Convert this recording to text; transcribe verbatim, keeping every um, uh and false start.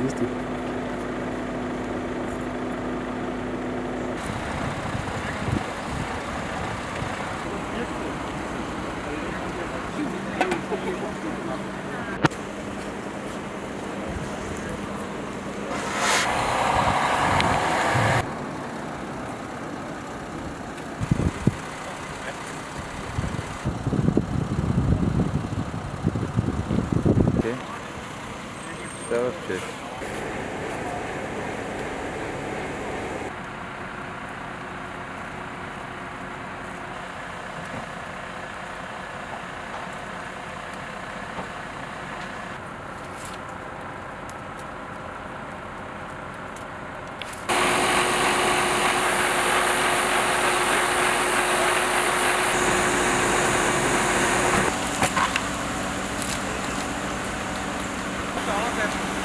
exister. Perfect. That's all.